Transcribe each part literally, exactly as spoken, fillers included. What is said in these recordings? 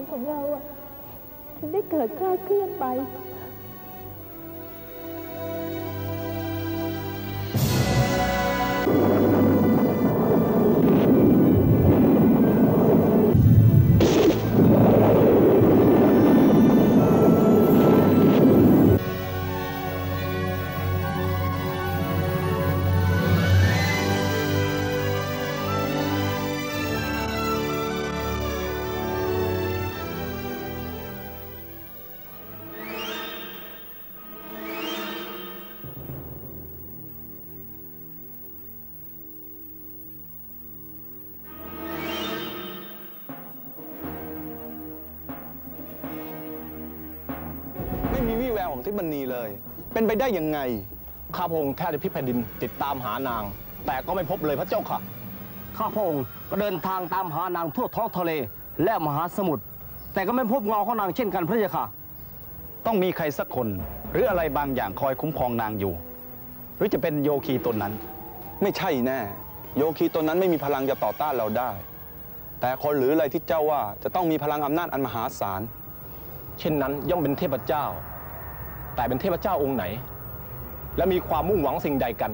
รของเราอ่ะถึงได้เกิดคลาดเคลื่อนไปไม่มีวี่แววของทิพมณีเลยเป็นไปได้ยังไงข้าพระองค์แทบจะพลิกแผ่นดินติดตามหานางแต่ก็ไม่พบเลยพระเจ้าค่ะข้าพระองค์ก็เดินทางตามหานางทั่วท้องทะเลและมหาสมุทรแต่ก็ไม่พบเงาของนางเช่นกันพระเจ้าค่ะต้องมีใครสักคนหรืออะไรบางอย่างคอยคุ้มครองนางอยู่หรือจะเป็นโยคีตนนั้นไม่ใช่แน่โยคีตนนั้นไม่มีพลังจะต่อต้านเราได้แต่คนหรืออะไรที่เจ้าว่าจะต้องมีพลังอำนาจอันมหาศาลเช่นนั้นย่อมเป็นเทพเจ้าแต่เป็นเทพเจ้าองค์ไหนและมีความมุ่งหวังสิ่งใดกัน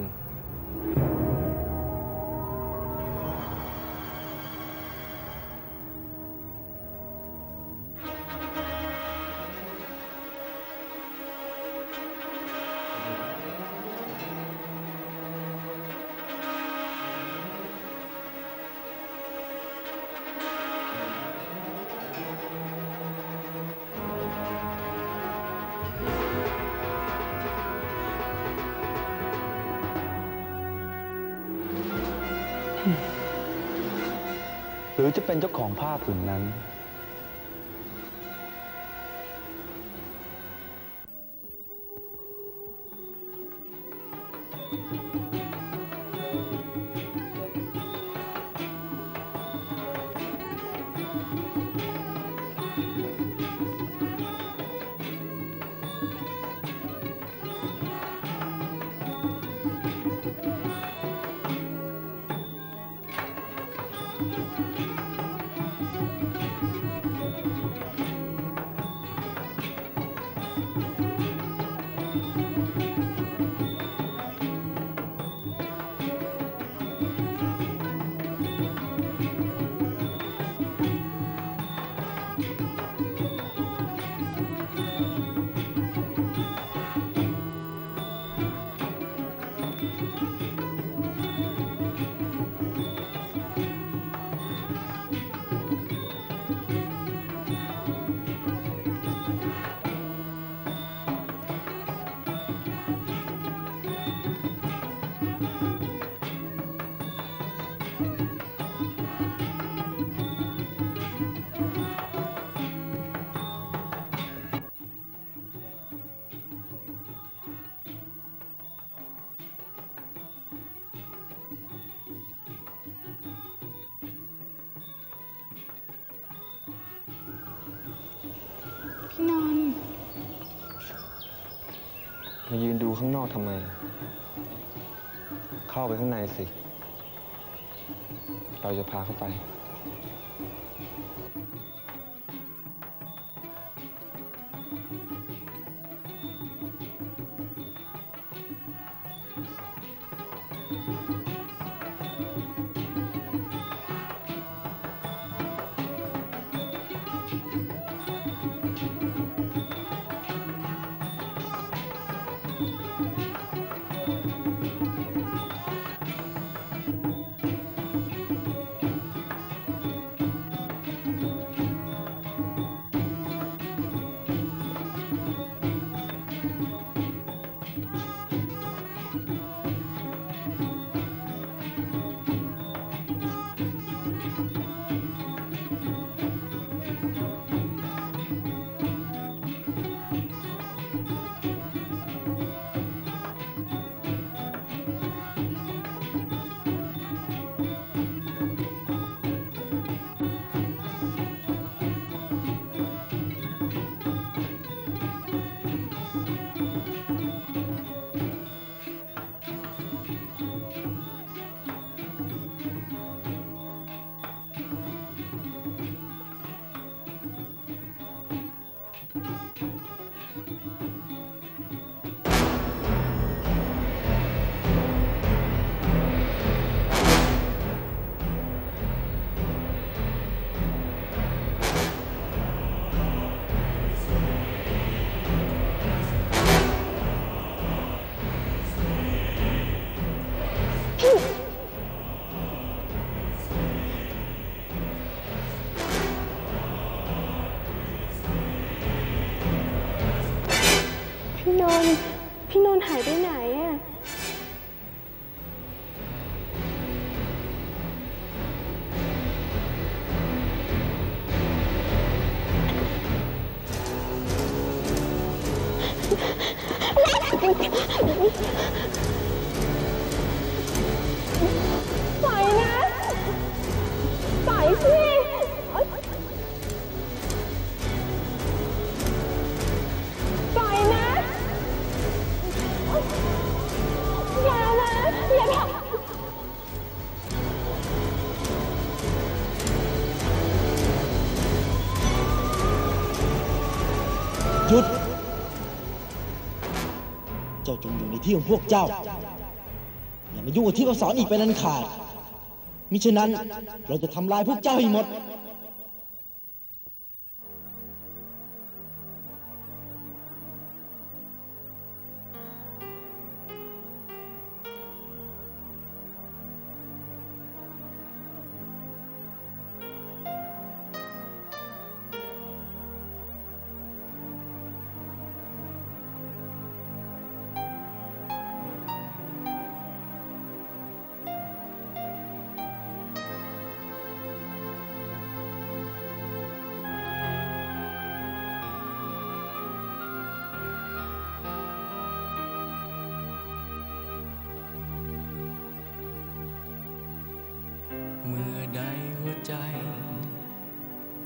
หรือจะเป็นเจ้าของผ้าผืนนั้นนอนมายืนดูข้างนอกทำไมเข้าไปข้างในสิเราจะพาเข้าไป พี่นนท์พี่นนท์หายไปไหนอะปล่อยนะปล่อยสิปล่อยนะอย่านะอย่าทำหยุดเจ้าจงอยู่ในที่ของพวกเจ้าอย่ามายุ่งกับที่เราสอนอีกเป็นอันขาดมิฉะนั้นเราจะทำลายพวกเจ้าให้หมด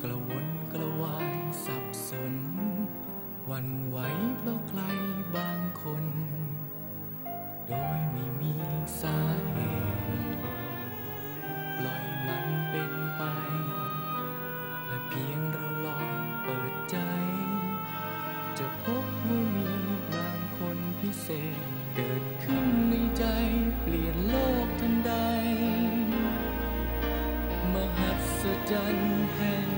กระวนกระวายสับสนหวั่นไหวเพราะใครบางคนโดยไม่มีสาเหตุปล่อยมันเป็นไปและเพียงเราลองเปิดใจจะพบว่ามีบางคนพิเศษเกิดขึ้นในใจเปลี่ยนโลกทันใดมหัศจรรย์แห่ง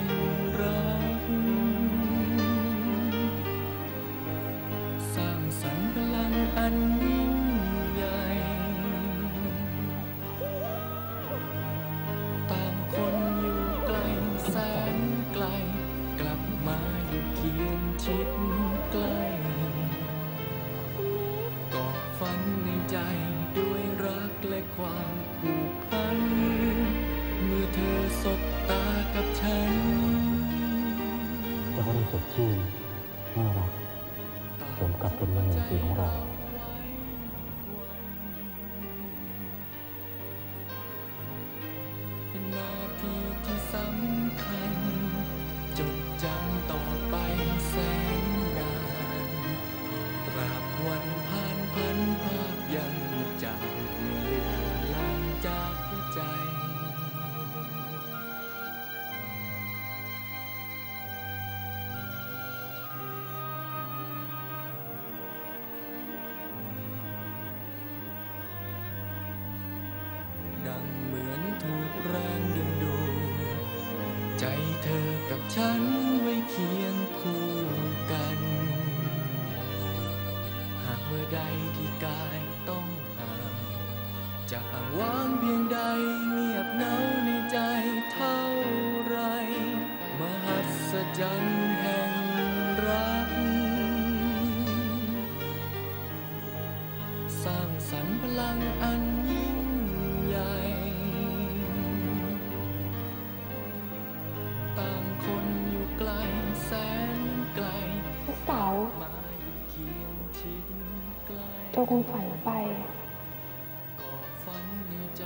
รักสร้างสรรค์พลังอันยิ่งใหญ่ต่างคนอยู่ไกลแสนไกลกลับมาอยู่เคียงชิดใกล้ก่อฝันในใจด้วยรักและความผูกพันเมื่อเธอสบตากับฉันแล้วก็รู้สึกชื่นน่ารักสมกับเป็นเมืองสีของเราเป็นนาทีที่สำคัญจดจำต่อไปแสนนานตราบวันผ่านพันภาพยังจำไม่ลางจากหัวใจเหมือนถูกแรงดึงดูดใจเธอกับฉันไว้เคียงคู่กันหากเมื่อใดที่กายต้องห่างจะอ้างว้างเพียงใดเงียบเหงาในใจเท่าไรมหัศจรรย์แห่งรักสร้างสรรค์พลังอันยิ่งต่างคนอยู่ไกลแสนไกลเสาเจ้าคงฝันไปก่อฝันในใจ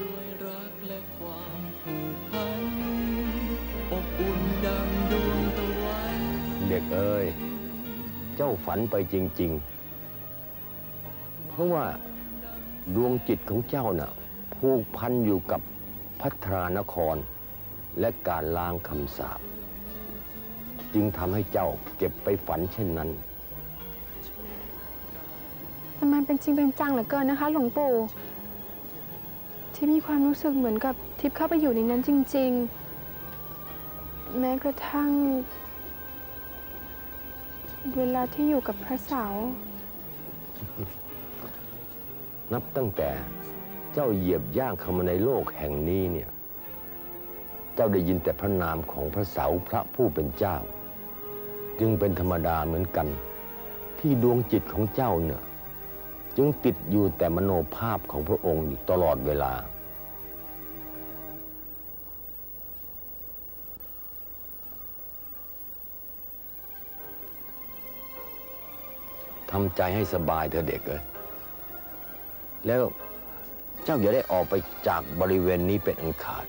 ด้วยรักและความผูกพันอบอุ่นดังดวงตะวันเด็กเอ้ยเจ้าฝันไปจริงๆเพราะว่าดวงจิตของเจ้าน่ะผูกพันอยู่กับพัทรานครและการล้างคำสาปจึงทำให้เจ้าเก็บไปฝันเช่นนั้นแต่มันเป็นจริงเป็นจังเหลือเกินนะคะหลวงปู่ที่มีความรู้สึกเหมือนกับทิพย์เข้าไปอยู่ในนั้นจริงๆแม้กระทั่งเวลาที่อยู่กับพระเสานับตั้งแต่เจ้าเหยียบย่างเข้ามาในโลกแห่งนี้เนี่ยเจ้าได้ยินแต่พระนามของพระเสาพระผู้เป็นเจ้าจึงเป็นธรรมดาเหมือนกัน ที่ดวงจิตของเจ้าเนี่ยจึงติดอยู่แต่มโนภาพของพระองค์อยู่ตลอดเวลาทำใจให้สบายเธอเด็กเอ้ยแล้วเจ้าอย่าได้ออกไปจากบริเวณนี้เป็นอันขาด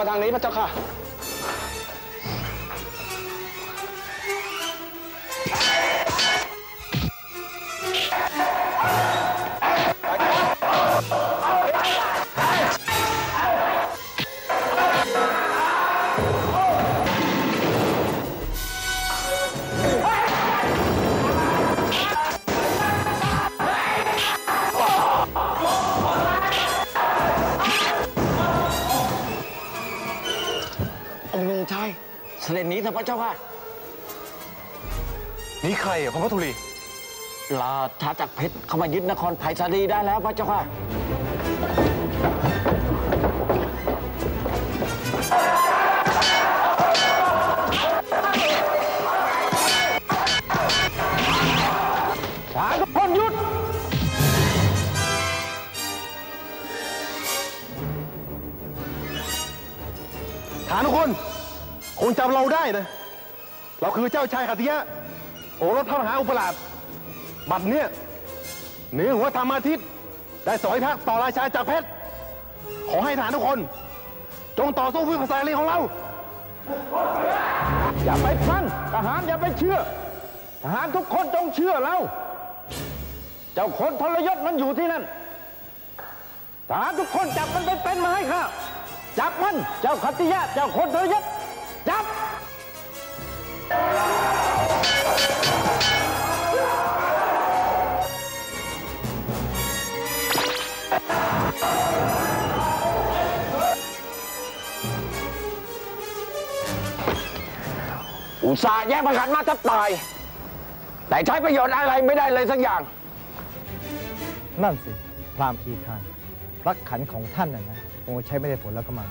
มาทางนี้พระเจ้าค่ะเสด็จนี้เถอะพระเจ้าค่ะนี่ใครอ่ะพระพัทุรีลาท้าจากเพชรเข้ามายึดนครไผ่สาลีได้แล้วพระเจ้าค่ะช้างพลยุทธฐานทุกคนคงจำเราได้นะเราคือเจ้าชายขัตติยะโอรสพระมหาอุปราชบัดเนี้ยเหนือหัวธรรมาทิตย์ได้สอยทักษ์ต่อราชาจากเพชรขอให้ทหารทุกคนจงต่อสู้เพื่อภาษาลีของเราอย่าไปฟังทหารอย่าไปเชื่อทหารทุกคนจงเชื่อเราเจ้าคนทรยศมันอยู่ที่นั่นทหารทุกคนจับมันเป็นๆมาให้ข้าจับมันเจ้าขัตติยะเจ้าคนทรยศจับอุตส่าห์แย่งประคันมาทับตายแต่ใช้ประโยชน์อะไรไม่ได้เลยสักอย่างนั่นสิพราหมณ์คีคานรักขันของท่านน่ะนะคงใช้ไม่ได้ผลแล้วก็มา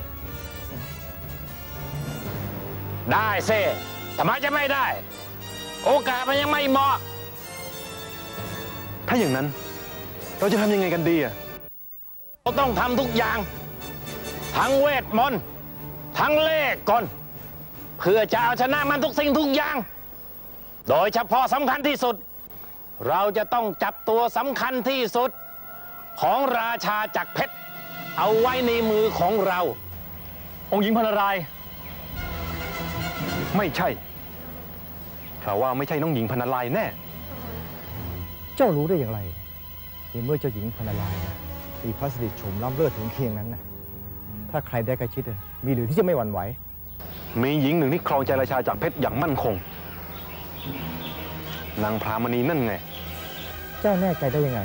ได้สิทำไมจะไม่ได้โอกาสมันยังไม่เหมาะถ้าอย่างนั้นเราจะทำยังไงกันดีอ่ะเราต้องทำทุกอย่างทั้งเวทมนต์ทั้งเลขกลเพื่อจะเอาชนะมันทุกสิ่งทุกอย่างโดยเฉพาะสำคัญที่สุดเราจะต้องจับตัวสำคัญที่สุดของราชาจักรเพชรเอาไว้ในมือของเราองค์หญิงพรรณรายไม่ใช่ ข่าวว่าไม่ใช่น้องหญิงพรรณลัยแน่เจ้ารู้ได้อย่างไรในเมื่อเจ้าหญิงพรรณลัยมีพระสิริโฉมล้ำเลิศถึงเคียงนั้นน่ะถ้าใครได้ใกล้ชิดมีหรือที่จะไม่หวั่นไหวมีหญิงหนึ่งที่ครองใจราชาจากเพชรอย่างมั่นคงนางพรามณีนั่นไงเจ้าแน่ใจได้ยังไง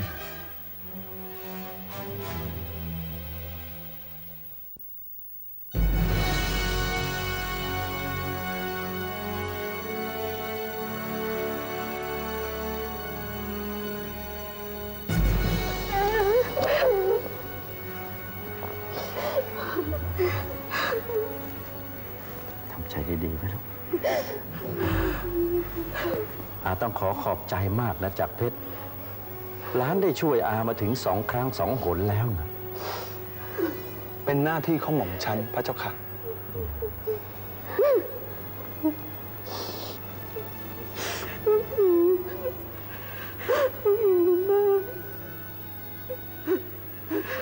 อาต้องขอขอบใจมากนะจักรเพชรล้านได้ช่วยอามาถึงสองครั้งสองหนแล้วนะเป็นหน้าที่ของหม่อมฉันพระเจ้าค่ะ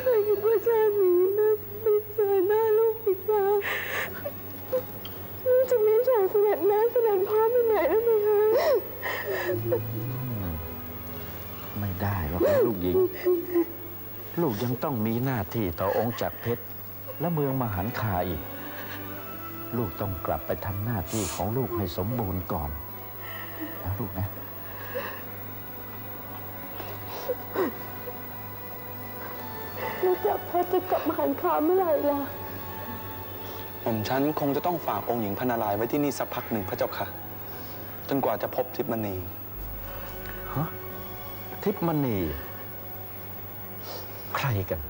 ไม่คิดว่าชาตินี้นะไม่เจอหน้าลูกอีกแล้วจะมีสายเสด็จแม่เสด็จพ่อไปไหนแล้วไหมคะไม่ได้หรอกลูกหญิงลูกยังต้องมีหน้าที่ต่อองค์จักรเพชรและเมืองมหันคาอีกลูกต้องกลับไปทำหน้าที่ของลูกให้สมบูรณ์ก่อนนะลูกนะแล้วจักรเพชรจะกลับมหันคาเมื่อไหร่ล่ะผมฉันคงจะต้องฝากองค์หญิงพรรณลัยไว้ที่นี่สักพักหนึ่งพระเจ้าค่ะจนกว่าจะพบทิพมณีฮะทิพมณีใครกัน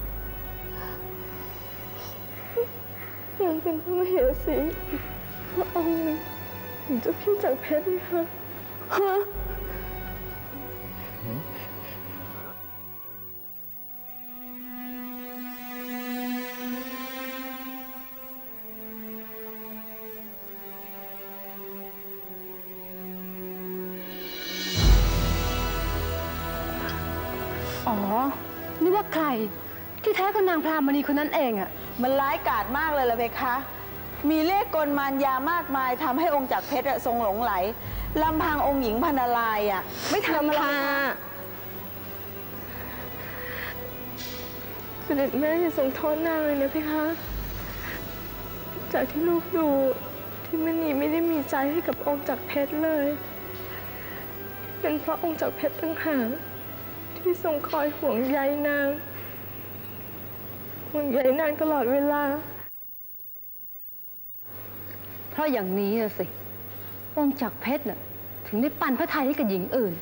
ยังเป็นพระมเหสีพระองค์หญิงเจ้าพี่จักรเพชรไหมคะฮะอ๋อนี่ว่าใครที่แท้ก็นางพรามณีคนนั้นเองอ่ะมันร้ายกาจมากเลยล่ะเพคะมีเล่ห์กลมารยามากมายทำให้องค์จักรเพชรทรงหลงไหลลำพังองค์หญิงพรรณลัยอ่ะไม่ทำอะไรเสด็จแม่จะทรงโทษนางเลยนะเพคะจากที่ลูกดูที่มณีไม่ได้มีใจให้กับองค์จักรเพชรเลยเป็นเพราะองค์จักรเพชรต่างหากที่ทรงคอยห่วงใยนางห่วงใยนางตลอดเวลาเพราะอย่างนี้นะสิองค์จักรเพชรน่ะถึงได้ปันพระทัยให้กับหญิงอื่น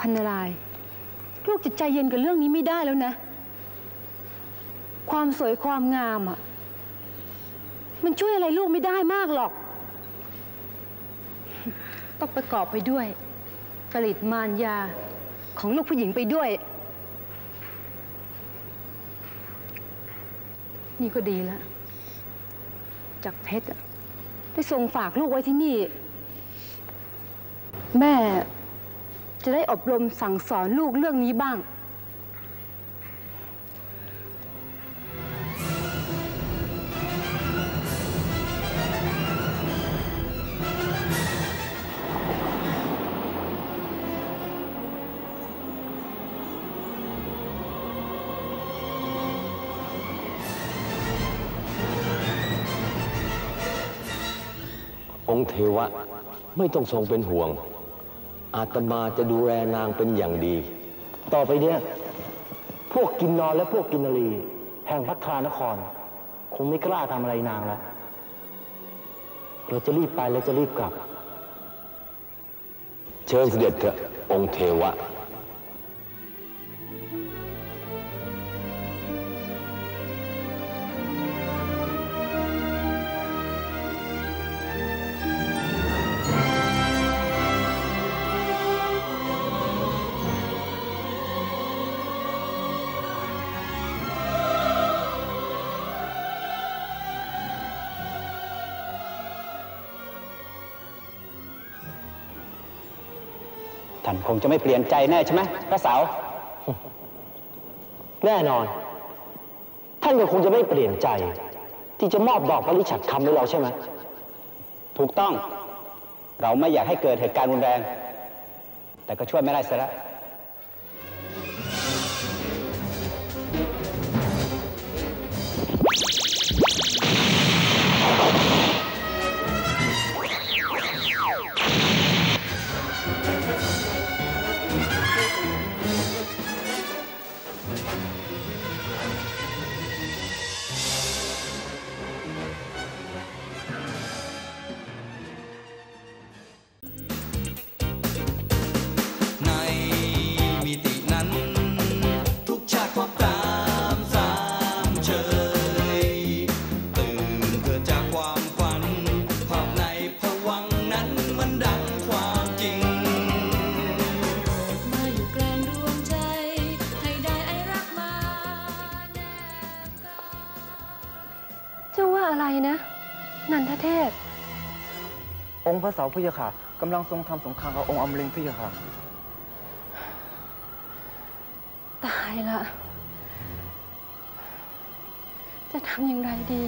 พรรณลัยลูกจิตใจเย็นกับเรื่องนี้ไม่ได้แล้วนะความสวยความงามอ่ะมันช่วยอะไรลูกไม่ได้มากหรอกต้องประกอบไปด้วยจริตมารยาของลูกผู้หญิงไปด้วยนี่ก็ดีแล้วจักรเพชรได้ส่งฝากลูกไว้ที่นี่แม่จะได้อบรมสั่งสอนลูกเรื่องนี้บ้างองค์เทวะไม่ต้องทรงเป็นห่วงอาตมาจะดูแลนางเป็นอย่างดีต่อไปเนี้ยพวกกินนอนและพวกกินนรีแห่งพัทรานครคงไม่กล้าทำอะไรนางแล้วเราจะรีบไปและจะรีบกลับเชิญเสด็จเถอะองค์เทวะท่านคงจะไม่เปลี่ยนใจแน่ใช่ไหมพระสาวแน่นอนท่านก็คงจะไม่เปลี่ยนใจที่จะมอบดอกมะลิฉัตรคำให้เราใช่ไหมถูกต้อง เราไม่อยากให้เกิดเหตุการณ์รุนแรงแต่ก็ช่วยไม่ได้ซะแล้วพระเสาพระยาค่ะกำลังทรงทำสงครามกับองค์อมรินทร์พระยาค่ะตายละจะทำอย่างไรดี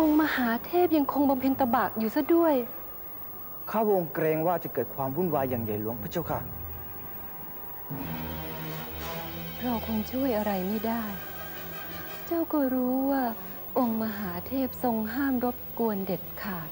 องค์มหาเทพยังคงบำเพ็ญตบะอยู่ซะด้วยข้าวงเกรงว่าจะเกิดความวุ่นวายอย่างใหญ่หลวงพระเจ้าค่ะเราคงช่วยอะไรไม่ได้เจ้าก็รู้ว่าองค์มหาเทพทรงห้ามรบกวนเด็ดขาด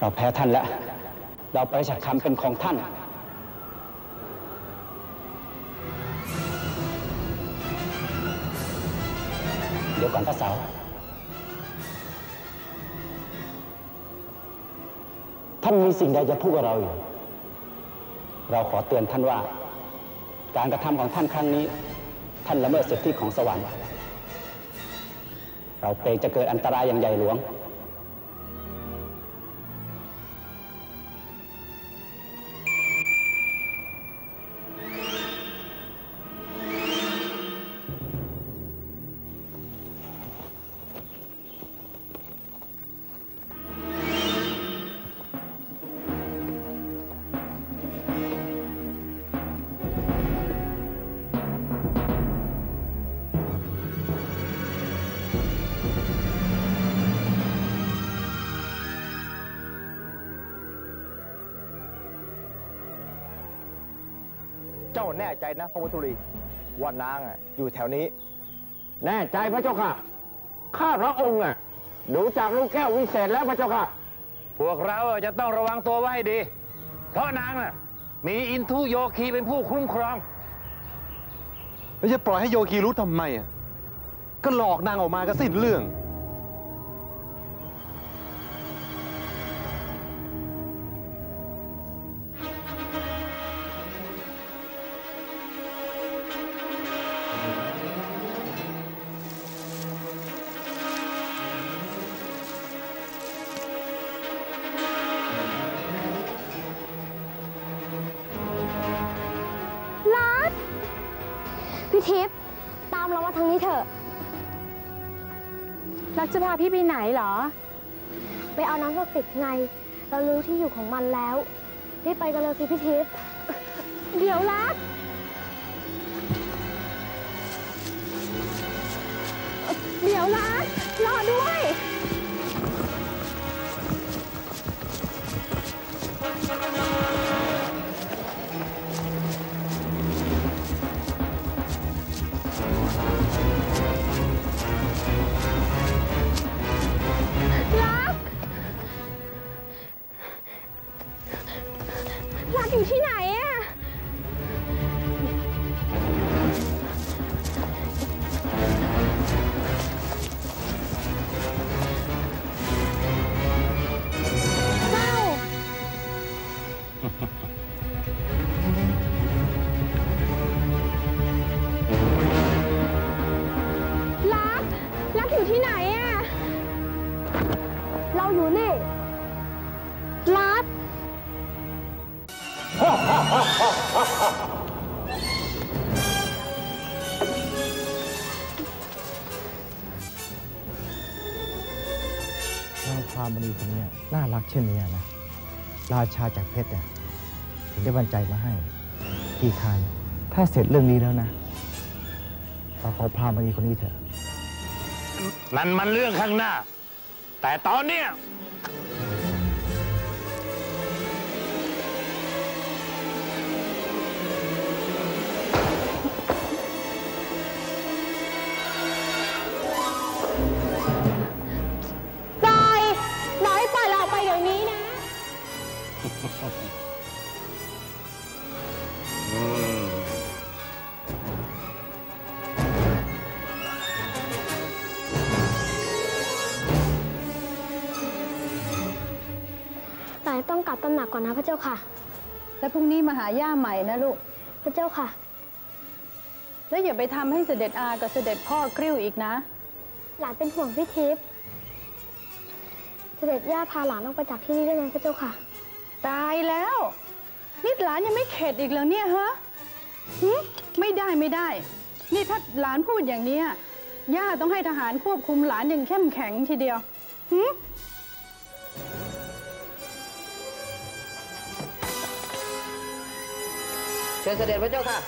เราแพ้ท่านแล้วเราประชาคำเป็นของท่านเดี๋ยวก่อนพระเสาท่านมีสิ่งใดจะพูดกับเราอยู่เราขอเตือนท่านว่าการกระทำของท่านครั้งนี้ท่านละเมิดสิทธิของสวรรค์เราเกรงจะเกิดอันตรายอย่างใหญ่หลวงเจ้าแน่ใจนะพระวัทุรีว่านางอยู่แถวนี้แน่ใจพระเจ้าค่ะข้าพระองค์ดูจากลูกแก้ววิเศษแล้วพระเจ้าค่ะพวกเราจะต้องระวังตัวไว้ให้ดีเพราะนางน่ะมีอินทุโยคีเป็นผู้คุ้มครองแล้วจะปล่อยให้โยคีรู้ทำไมก็หลอกนางออกมาก็สิ้นเรื่องพี่ทิพย์ตามเรามาทางนี้เถอะรักจะพาพี่ไปไหนเหรอไปเอาน้ำพลาสติกไงเรารู้ที่อยู่ของมันแล้วรีบไปกันเลยสิพี่ทิพย์เดี๋ยวรักเดี๋ยวรักรอด้วย น่ารักเช่นนี้นะราชาจากเพชรเนี่ยถึงได้บรรจัยมาให้กี่คานถ้าเสร็จเรื่องนี้แล้วนะเราขอพามานีคนนี้เถอะนั่นมันเรื่องข้างหน้าแต่ตอนเนี้ยต้องกลับตำหนักก่อนนะพระเจ้าค่ะแล้วพรุ่งนี้มาหาย่าใหม่นะลูกพระเจ้าค่ะแล้วอย่าไปทำให้เสด็จอากับเสด็จพ่อกริ้วอีกนะหลานเป็นห่วงพี่ทิพย์เสด็จย่าพาหลานออกไปจากที่นี่ได้ไหมพระเจ้าค่ะตายแล้วนี่หลานยังไม่เข็ดอีกแล้วเนี่ยฮะไม่ได้ไม่ได้นี่ถ้าหลานพูดอย่างนี้ย่าต้องให้ทหารควบคุมหลานอย่างเข้มแข็งทีเดียวหืมเชิญเสด็จพระเจ้าค่ะ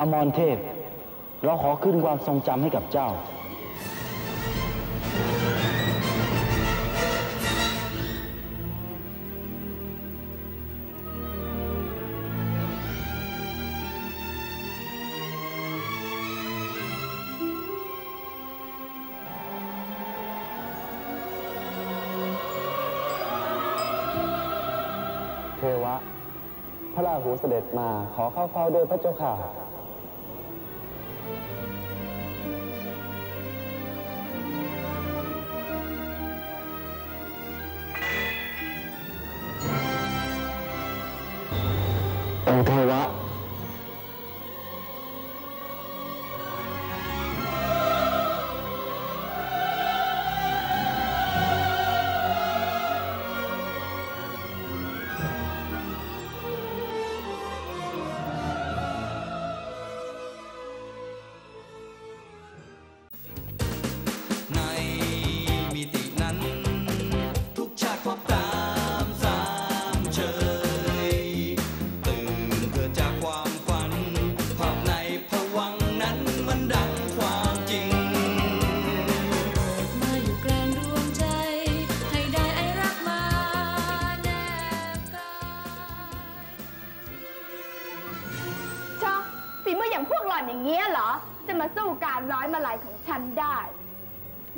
อมรเทพเราขอขึ้นความทรงจำให้กับเจ้าเทวะพระราหูเสด็จมาขอเข้าเฝ้าด้วยพระเจ้าค่ะเทวะแ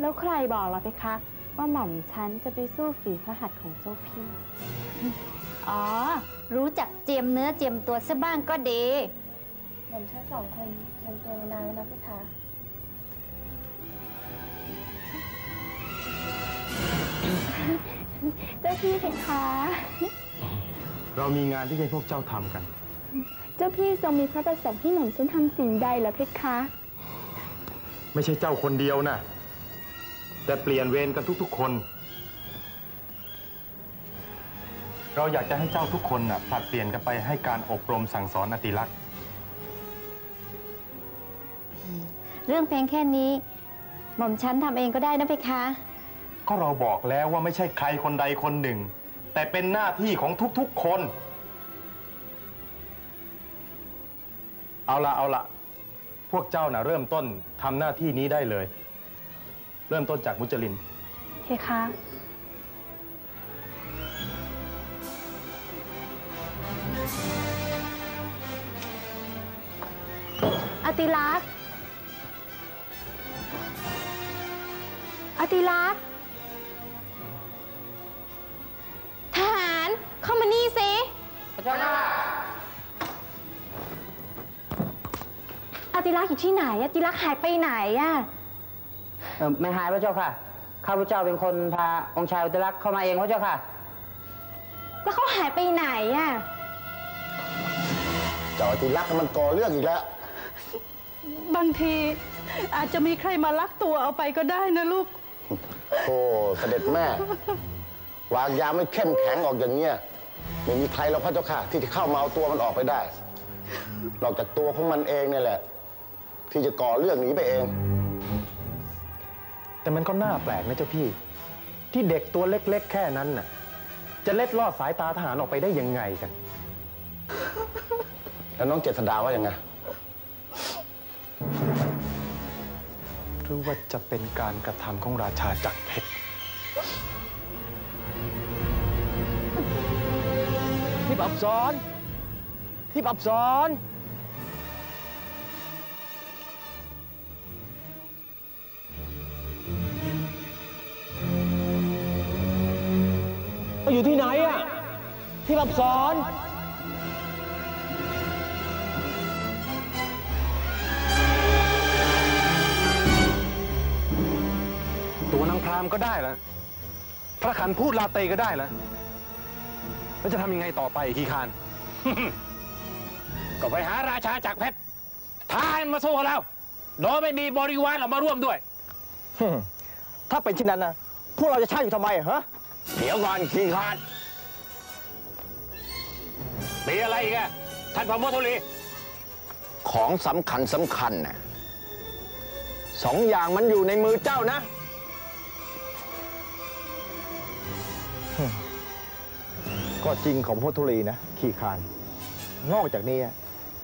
ล้วใครบอกเราไปคะว่าหม่อมฉันจะไปสู้ฝีพระหัตถ์ของเจ้าพี่อ๋อรู้จักเจียมเนื้อเจียมตัวซะบ้างก็ดีหม่อมฉันสองคนเจียมตัวนางนะพี่คะเจ้าพี่พี่คะเรามีงานที่ให้พวกเจ้าทำกันเจ้าพี่ทรงมีพระประสงค์ให้หม่อมฉันทำสิ่งใดเหรอพี่คะไม่ใช่เจ้าคนเดียวนะแต่เปลี่ยนเวรกันทุกๆคนเราอยากจะให้เจ้าทุกคนน่ะผลัดเปลี่ยนกันไปให้การอบรมสั่งสอนอติลักษณ์เรื่องเพลงแค่นี้หม่อมฉันทำเองก็ได้นะเพคะก็เราบอกแล้วว่าไม่ใช่ใครคนใดคนหนึ่งแต่เป็นหน้าที่ของทุกๆคนเอาละเอาละพวกเจ้าน่ะเริ่มต้นทำหน้าที่นี้ได้เลยเริ่มต้นจากมุจลินเพคะอติลักษณ์อติลักษณ์ทหารเข้ามานี่สิพระเจ้าค่ะอติลักษณ์อยู่ที่ไหนอติลักษณ์หายไปไหนอะไม่หายพระเจ้าค่ะ ข้าพเจ้าเป็นคนพาองค์ชายอุตรักษ์เข้ามาเองพระเจ้าค่ะแล้วเขาหายไปไหนอ่ะเจ้าอุตรักษ์มันก่อเรื่องอีกแล้วบางทีอาจจะมีใครมาลักตัวเอาไปก็ได้นะลูกโอ้เสด็จแม่วางยาไม่เข้มแข็งออกอย่างเงี้ยไม่มีใครแล้วพระเจ้าค่ะที่จะเข้ามาเอาตัวมันออกไปได้นอกจากตัวของมันเองเนี่ยแหละที่จะก่อเรื่องหนีไปเองแต่มันก็น่าแปลกนะเจ้าพี่ที่เด็กตัวเล็กๆแค่นั้นน่ะจะเล็ดลอดสายตาทหารออกไปได้ยังไงกันแล้วน้องเจษฎาว่ายังไงหรือว่าจะเป็นการกระทำของราชาจักรเพชรที่ปรับสอนที่ปรับสอนอยู่ที่ไหนอ่ะที่ปรับสอนตัวนางพรามก็ได้แล้วพระขันพูดลาเตก็ได้แล้วแล้วจะทำยังไงต่อไปฮีคาน ก็ไปหาราชาจักรเพชรท้ามาสู้กับเราโดยไม่มีบริวารออกมาร่วมด้วย ถ้าเป็นเช่นนั้นนะพวกเราจะช่างอยู่ทำไมฮะเดี๋ยวก่อนฮีคานมีอะไรอีกอะท่านพระโมทุลีของสำคัญสำคัญนะสองอย่างมันอยู่ในมือเจ้านะก็จริงของพระธุลีนะขี่คานนอกจากนี้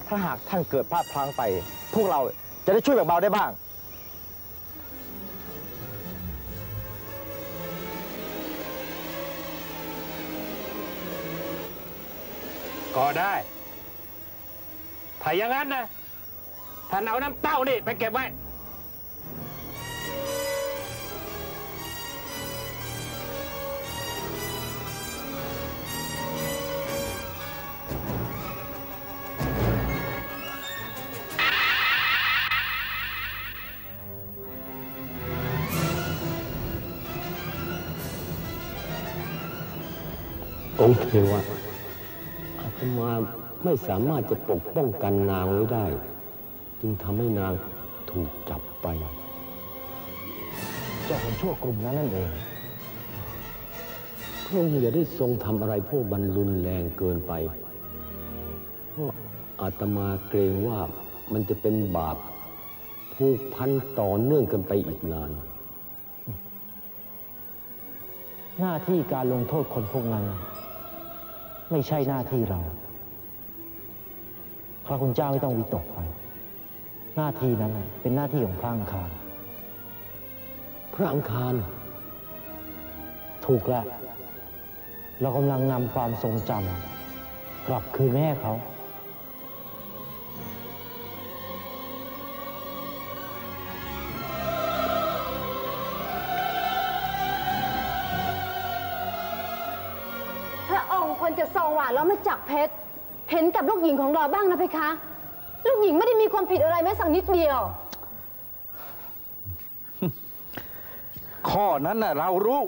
ถ้าหากท่านเกิดพลาดพลั้งไปพวกเราจะได้ช่วยแบ่งเบาได้บ้างก็ได้ถ้าอย่างนั้นนะท่านเอาน้ำเต้านี่ไปเก็บไว้องค์เทวะอาตมาไม่สามารถจะปกป้องกันนางไว้ได้จึงทำให้นางถูกจับไปเจ้าคนชั่วกลุ่มนั้นนั่นเองพระองค์อย่าได้ทรงทำอะไรพวกมันรุนแรงเกินไปเพราะอาตมาเกรงว่ามันจะเป็นบาปผูกพันต่อเนื่องกันไปอีกนานหน้าที่การลงโทษคนพวกนั้นไม่ใช่หน้าที่เราพระคุณเจ้าไม่ต้องวิตกไปหน้าที่นั้นเป็นหน้าที่ของพระอังคารพระอังคารถูกแล้วเรากำลังนำความทรงจำกลับคืนแม่เขาจะส่องหวานแล้วมาจับเพชรเห็นกับลูกหญิงของเราบ้างนะเพคะลูกหญิงไม่ได้มีความผิดอะไรแม้สักนิดเดียวข้อนั้นน่ะเรารู้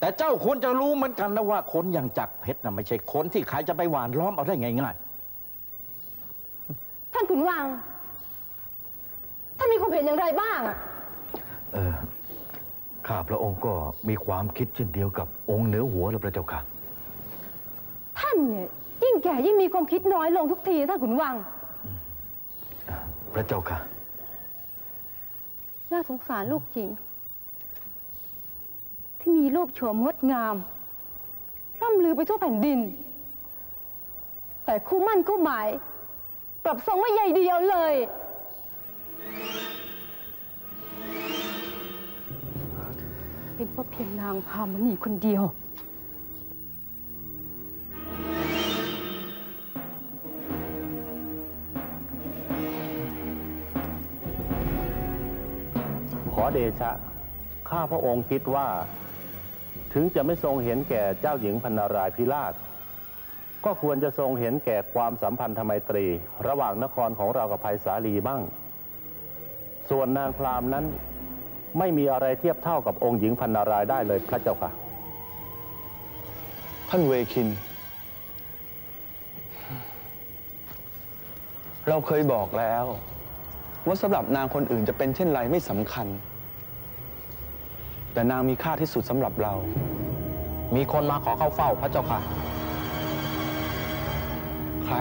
แต่เจ้าควรจะรู้เหมือนกันนะว่าคนอย่างจักรเพชรน่ะไม่ใช่คนที่ใครจะไปหวานล้อมเอาได้ง่ายๆท่านขุนวังท่านมีความเห็นอย่างไรบ้างอ่ะเออข้าพระองค์ก็มีความคิดเช่นเดียวกับองค์เหนือหัวเราพระเจ้าค่ะท่านเนี่ยยิ่งแก่ยิ่งมีความคิดน้อยลงทุกทีท่านขุนวังพระเจ้าค่ะน่าสงสารลูกจริงที่มีรูปโฉมงดงามร่ำลือไปทั่วแผ่นดินแต่คู่มั่นคู่หมายกลับทรงไม่ใยดีเอาเลยเป็นเพราะเพียงนางพามณีคนเดียวขอเดชะข้าพระองค์คิดว่าถึงจะไม่ทรงเห็นแก่เจ้าหญิงพรรณรายพิราชก็ควรจะทรงเห็นแก่ความสัมพันธ์ไมตรีระหว่างนครของเรากับไพศาลีบ้างส่วนนางพรามนั้น ไม่มีอะไรเทียบเท่ากับองค์หญิงพันนารายได้เลยพระเจ้าค่ะท่านเวคินเราเคยบอกแล้วว่าสำหรับนางคนอื่นจะเป็นเช่นไรไม่สำคัญแต่นางมีค่าที่สุดสำหรับเรามีคนมาขอเข้าเฝ้าพระเจ้าค่ะใคร